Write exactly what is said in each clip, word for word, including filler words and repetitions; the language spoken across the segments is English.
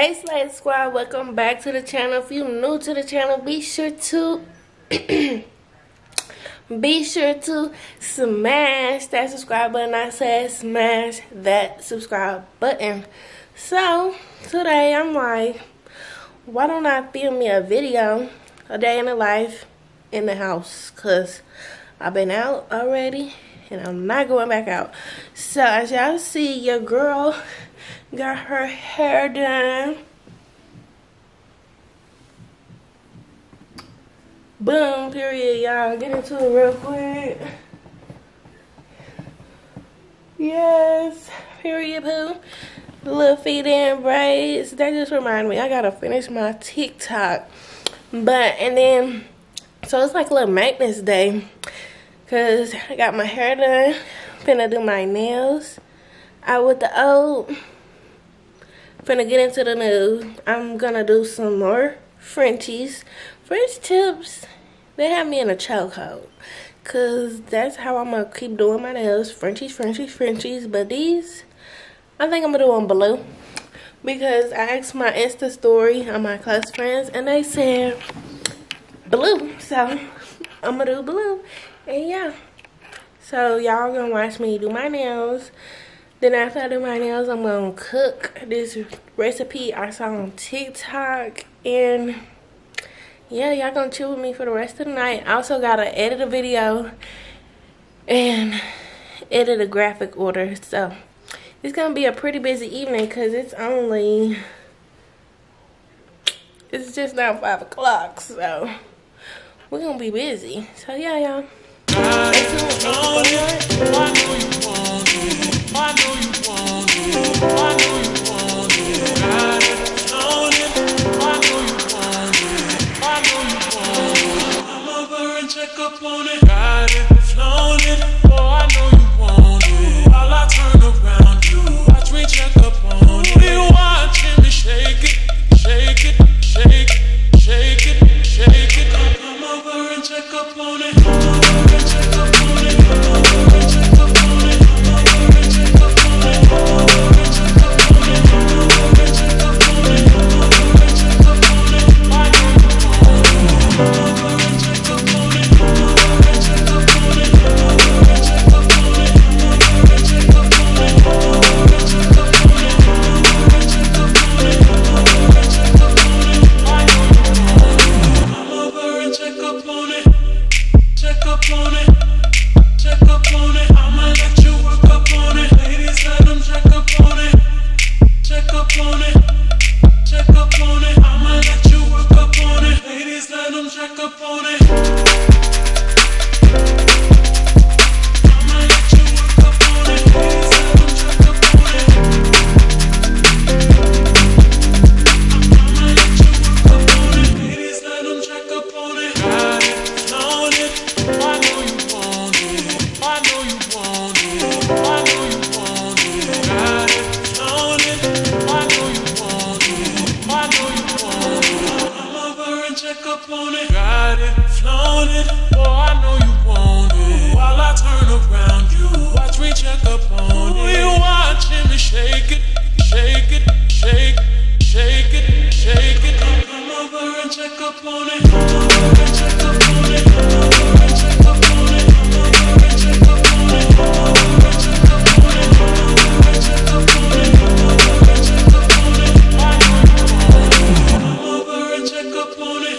Hey Slay Squad, welcome back to the channel. If you're new to the channel, be sure to be sure to smash that subscribe button. I said smash that subscribe button. So today I'm like, why don't I film me a video, a day in the life in the house, cause I've been out already and I'm not going back out. So as y'all see, your girl got her hair done. Boom, period, y'all. Get into it real quick. Yes, period, poo. The little feet in braids. That just remind me, I gotta finish my TikTok. But, and then, so it's like a little maintenance day. Cause I got my hair done. Finna do my nails. Out with the old. Finna get into the new. I'm gonna do some more Frenchies. French tips, they have me in a chokehold. Cause that's how I'm gonna keep doing my nails. Frenchies, Frenchies, Frenchies. But these, I think I'm gonna do on blue. Because I asked my Insta story on my close friends and they said blue. So I'm gonna do blue. And yeah. So y'all gonna watch me do my nails. Then after I do my nails, I'm gonna cook this recipe I saw on TikTok. And yeah, y'all gonna chill with me for the rest of the night. I also gotta edit a video and edit a graphic order. So it's gonna be a pretty busy evening because it's only, it's just now five o'clock. So we're gonna be busy. So yeah, y'all. I know you want it, I know you want it, I just own it, I know you want it, I know you want it, come over and check up on it, got it, flown it, oh I know you want it, while I turn around you, watch me check up on it, be watching me shake it, shake it, shake it, shake it, shake it, come over and check up on it, come over and check up on it, come over and check up on it, come over and check up on it, come over and check up on it, come over and check up on it, come over and check up on it, I know you want it, come over and check up on it, come over and check up on it, come over and check up on it, come over and check up on it, come over and check up on it, come over and check up on it, come over and check up on it, I know you want it, come over and check up on it, check up on it, check up on it, I'ma let you work up on it, ladies let them check up on it, check up on it, check up on it, I'ma let you work up on it, ladies let them check up on it, I'ma let you work up on it, ladies let them check up on it, I'ma let you work up on it, ladies let them check up on it, got it, known it, I know you want it, I know you want it, I know you want it, got it, known it, I know you want it, I know you want it, come over and check up on it, got it, known it, oh I know you want it, while I turn around you, watch me check up on it, you watching me shake it, shake it, shake, shake it, shake it, come over and check up on it, come over and check up on it, come over and check up on it, come over and check up on it, come over and check up on it, come over and check up on it, come over and check up on it, I know you want it, come over and check up on it,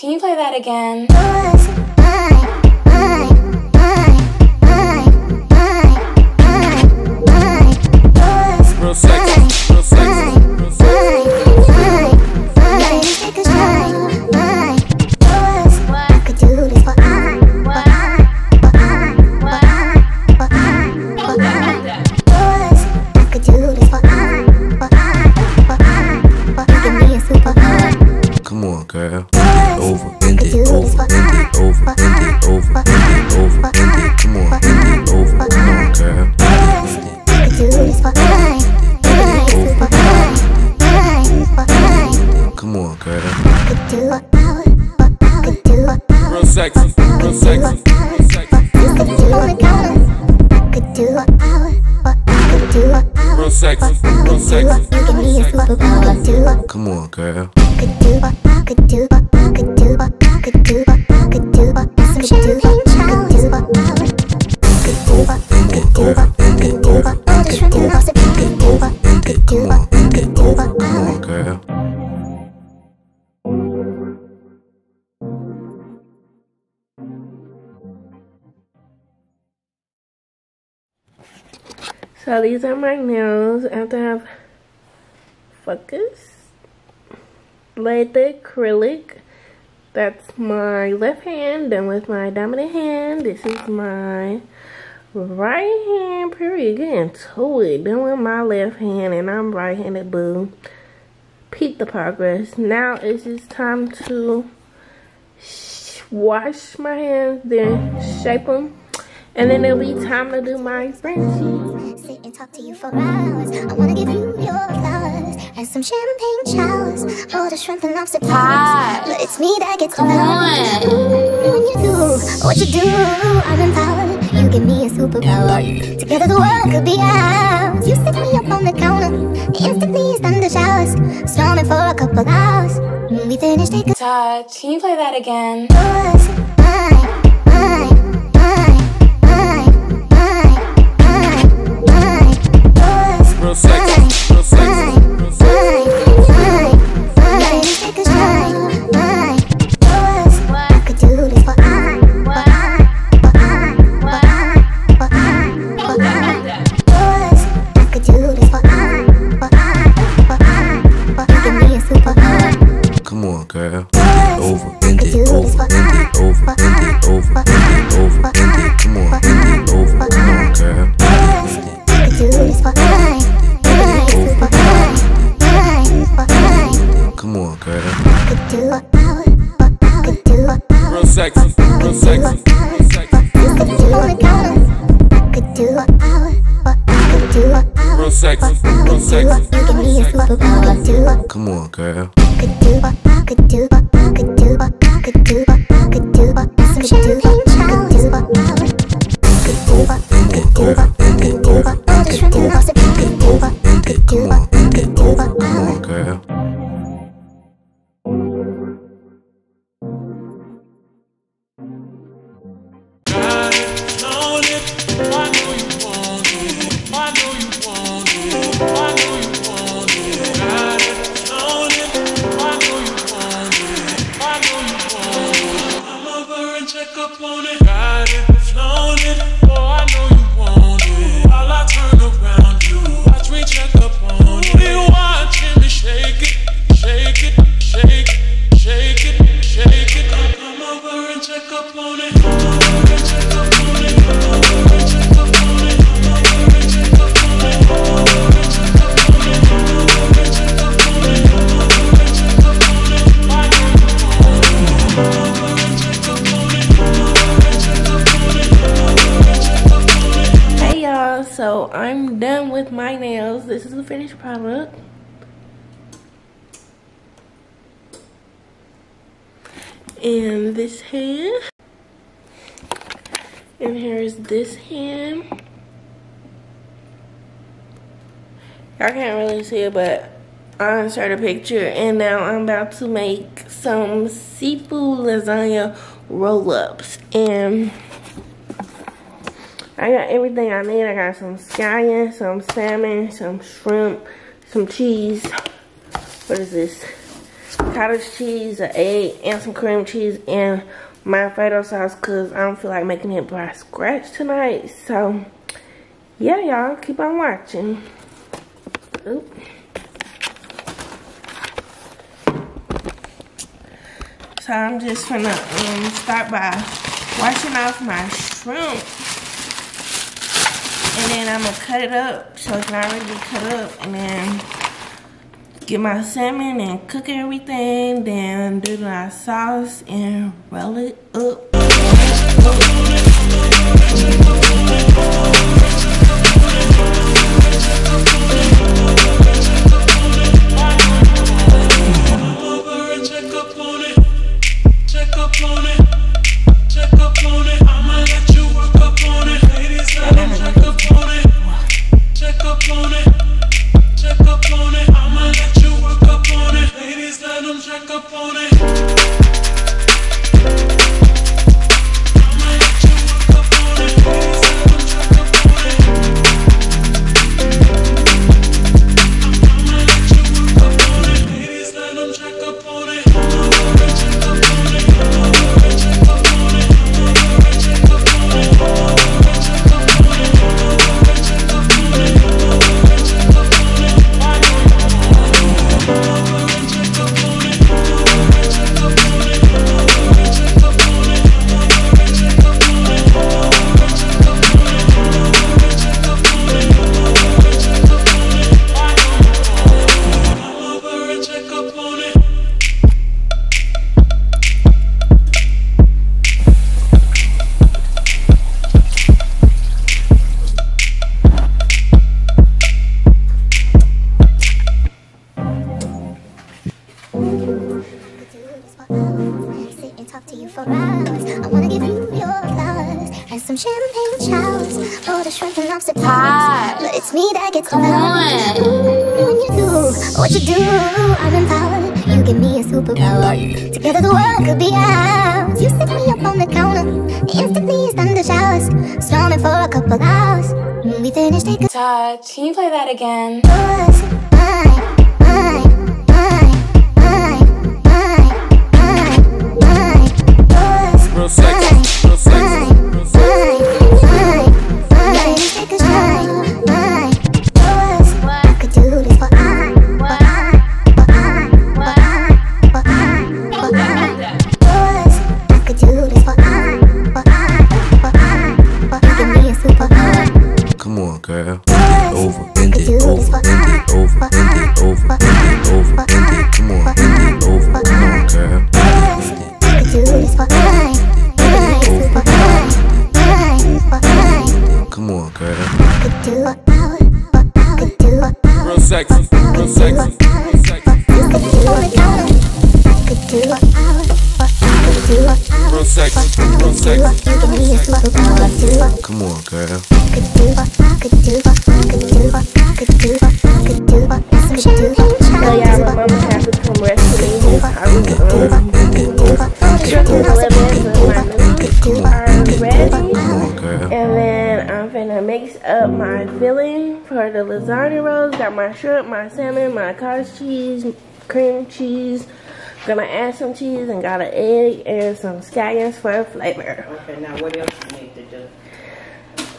Can you play that again? So these are my nails after I have focused, laid the acrylic. That's my left hand, done with my dominant hand. This is my right hand, period, getting to it. Done with my left hand, and I'm right-handed, boo. Peep the progress. Now it's just time to wash my hands, then shape them. And then it'll be time to do my Frenchie. Sit and talk to you for hours. I wanna give you your flowers and some champagne showers. All the shrimp and lobster pops, but it's me that gets loud. When you do what you do, I'm empowered. You give me a superpower. Together the world could be ours. You stick me up on the counter, instantly it's thunder showers. Storming for a couple hours. When we finish, take a touch. Can you play that again? Real sexy, real sexy, real sexy. I could do this for I, for I, for I, for I, for I, for I. I could do this for I, for I, for I, for I. Give me a super I. Come on, girl. Over, end it, over, end it, over. real sexy. I could do an hour, or I could do an hour, real sexy, real sexy. You give me a superpower. Come on, girl. I could do what I could do, what I could do, what I could do, what I could do, what I could do, what I could do, what I could do, what I could do, what I could do, what I could do, what I could do, what I could do, what I could do, what I could do, what I So I'm done with my nails. This is the finished product. And this hand. And here's this hand. Y'all can't really see it, but I inserted a picture. And now I'm about to make some seafood lasagna roll-ups. And I got everything I need. I got some scallion, some salmon, some shrimp, some cheese. What is this? Cottage cheese, an egg, and some cream cheese, and my Alfredo sauce, because I don't feel like making it by scratch tonight. So, yeah, y'all, keep on watching. Oop. So, I'm just going to um, start by washing off my shrimp. And then I'm going to cut it up so it's not really cut up. And then get my salmon and cook everything. Then do my sauce and roll it up. But it's me that gets mad. When you do what you do, I'm empowered. You give me a superpower. Together the world could be ours. You stick me up on the counter. Instantly it's thunder showers. Storming for a couple hours. When we finish, take a touch. Can you play that again? Yours, mine, mine, mine, mine, mine, mine, mine. Yours, real sex, real sex. Come on, girl. I could do this for I, I, sex. Come on, girl. Oh yeah, my mom has to come rescue me. I was um, drinking a little bit, so my noodles are ready. And then I'm finna mix up my filling for the lasagna rolls. Got my shrimp, my salmon, my cottage cheese, cream cheese. Gonna add some cheese and got an egg and some scallions for flavor. Okay, now what else do you need to do?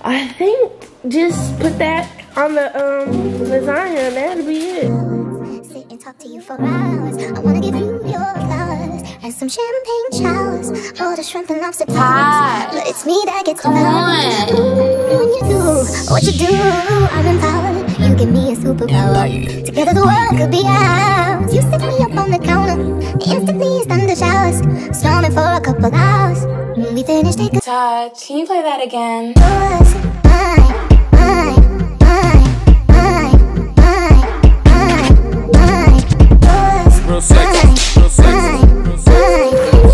I think just put that on the um, lasagna and that'll be it. Sit and talk to you for hours. I wanna give you your flowers and some champagne showers. All the shrimp and lobster pies. But it's me that gets loud. Ooh, when you do what you do, I'm empowered. You give me a superpower. Together the world could be ours. You set me up on the counter. Instantly it's thunder showers. Storming for a couple hours. When we finish, take a touch. Can you play that again? Yours, mine, mine, mine, mine, mine, mine, mine. Yours, real sexy, real sexy, real sexy. Mine,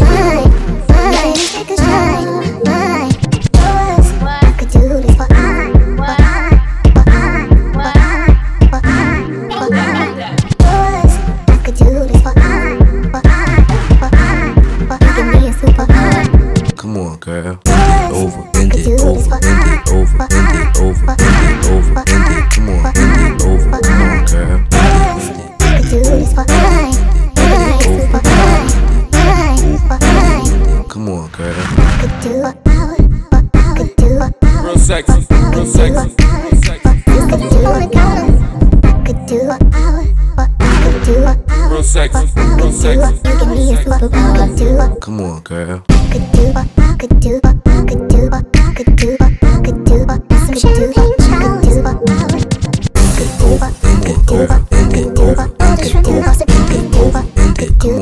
mine, mine, take a shot. Mine, yours. I could do this for I, for I, for I, for I, for I, for I. Yours, I could do this for I, for I, for I, for I. Give me a super I. Come on, girl. End it over, end it over, end it over, end it over, end it over, end it. Come on, end it over, come on, girl. I could do this for I, for I, for I. Come on, girl. I could do a power, I could do a power. Real sexy, real sexy, real sexy. You could do a power, I could do a power, I could do a power. Real sexy, real sexy. You give me a superpower. Come on, girl. I could do what I could do what I could do what I could do what I could do what I could do what I could do what I could do what I could do what I could do what I could do what I could do what I could do what I could do what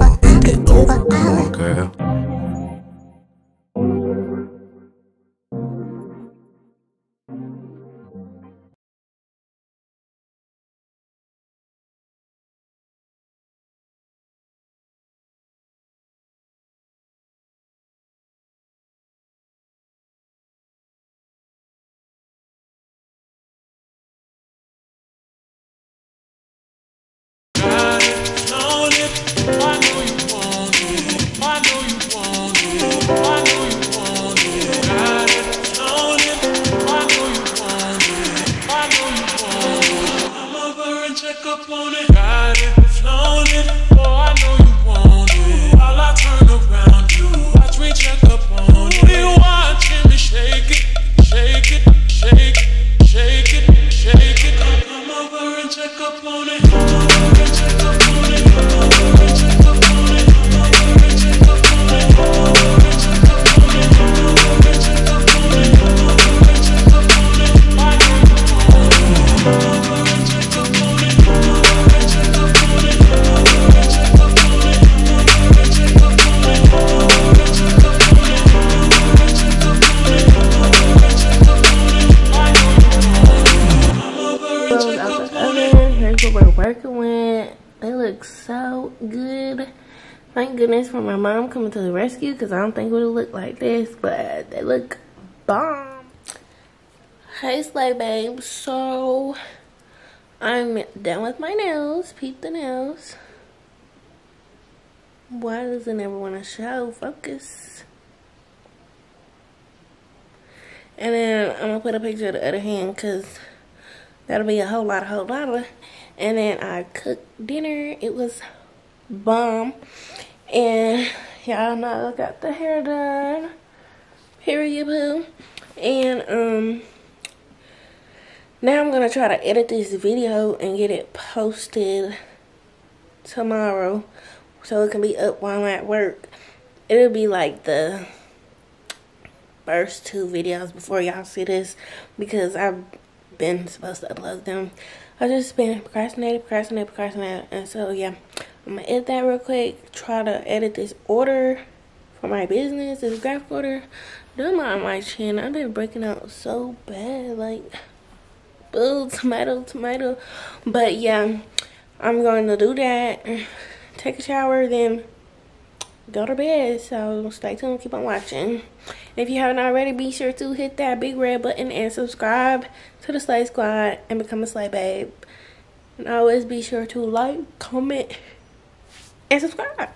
I could do what I. Thank goodness for my mom coming to the rescue, because I don't think it would look like this, but they look bomb. Hey, Slay Babe. So, I'm done with my nails. Peep the nails. Why doesn't everyone want to show? Focus. And then I'm going to put a picture of the other hand, because that'll be a whole lot, a whole lot of. And then I cooked dinner. It was bomb. And y'all know I got the hair done. Period, boo. And um now I'm gonna try to edit this video and get it posted tomorrow so it can be up while I'm at work. It'll be like the first two videos before y'all see this, because I've been supposed to upload them. I've just been procrastinating, procrastinating, procrastinating, and so yeah. I'm going to edit that real quick. Try to edit this order for my business. This graphic order. Don't mind my chin. I've been breaking out so bad. Like, boo, tomato, tomato. But, yeah. I'm going to do that. Take a shower. Then go to bed. So, stay tuned. Keep on watching. If you haven't already, be sure to hit that big red button and subscribe to the Slay Squad and become a Slay Babe. And always be sure to like, comment, and subscribe.